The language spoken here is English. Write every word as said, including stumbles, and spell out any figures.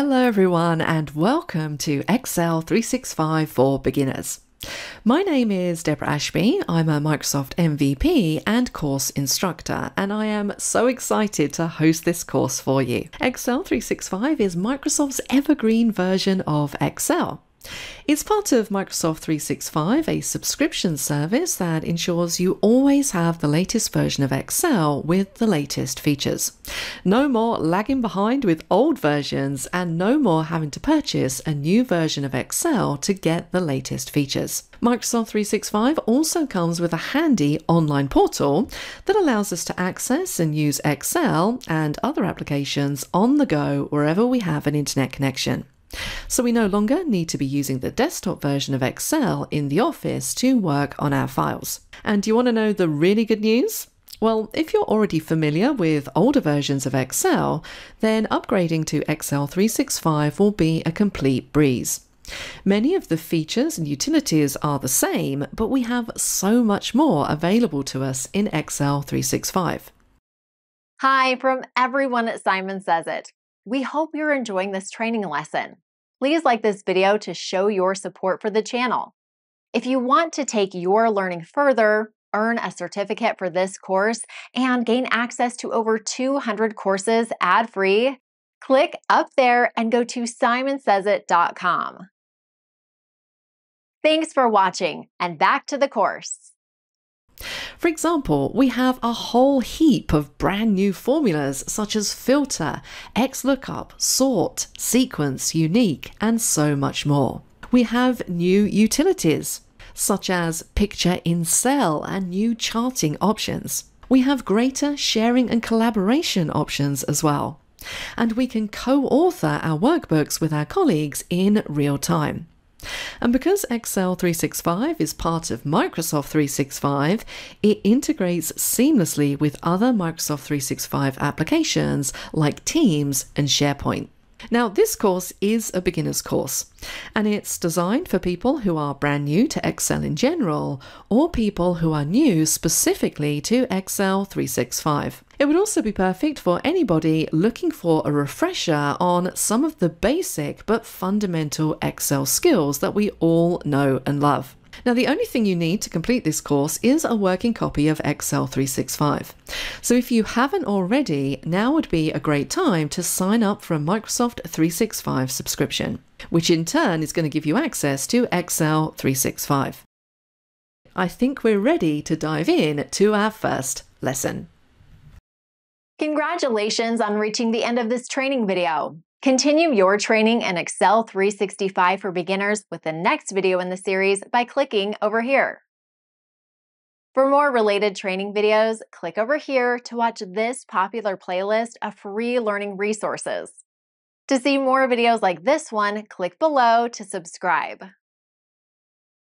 Hello everyone and welcome to Excel three sixty-five for Beginners. My name is Deborah Ashby, I'm a Microsoft M V P and course instructor, and I am so excited to host this course for you. Excel three sixty-five is Microsoft's evergreen version of Excel. It's part of Microsoft three sixty-five, a subscription service that ensures you always have the latest version of Excel with the latest features. No more lagging behind with old versions and no more having to purchase a new version of Excel to get the latest features. Microsoft three sixty-five also comes with a handy online portal that allows us to access and use Excel and other applications on the go wherever we have an internet connection. So we no longer need to be using the desktop version of Excel in the office to work on our files. And do you want to know the really good news? Well, if you're already familiar with older versions of Excel, then upgrading to Excel three sixty-five will be a complete breeze. Many of the features and utilities are the same, but we have so much more available to us in Excel three sixty-five. Hi from everyone at Simon Says It. We hope you're enjoying this training lesson. Please like this video to show your support for the channel. If you want to take your learning further, earn a certificate for this course, and gain access to over two hundred courses ad-free, click up there and go to Simon Sez I T dot com. Thanks for watching, and back to the course. For example, we have a whole heap of brand new formulas such as filter, X lookup, sort, sequence, unique, and so much more. We have new utilities such as picture in cell and new charting options. We have greater sharing and collaboration options as well. And we can co-author our workbooks with our colleagues in real time. And because Excel three sixty-five is part of Microsoft three sixty-five, it integrates seamlessly with other Microsoft three sixty-five applications like Teams and SharePoint. Now, this course is a beginner's course, and it's designed for people who are brand new to Excel in general, or people who are new specifically to Excel three sixty-five. It would also be perfect for anybody looking for a refresher on some of the basic but fundamental Excel skills that we all know and love. Now, the only thing you need to complete this course is a working copy of Excel three sixty-five. So if you haven't already, now would be a great time to sign up for a Microsoft three sixty-five subscription, which in turn is going to give you access to Excel three sixty-five. I think we're ready to dive in to our first lesson. Congratulations on reaching the end of this training video. Continue your training in Excel three sixty-five for beginners with the next video in the series by clicking over here. For more related training videos, click over here to watch this popular playlist of free learning resources. To see more videos like this one, click below to subscribe.